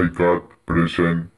I got present.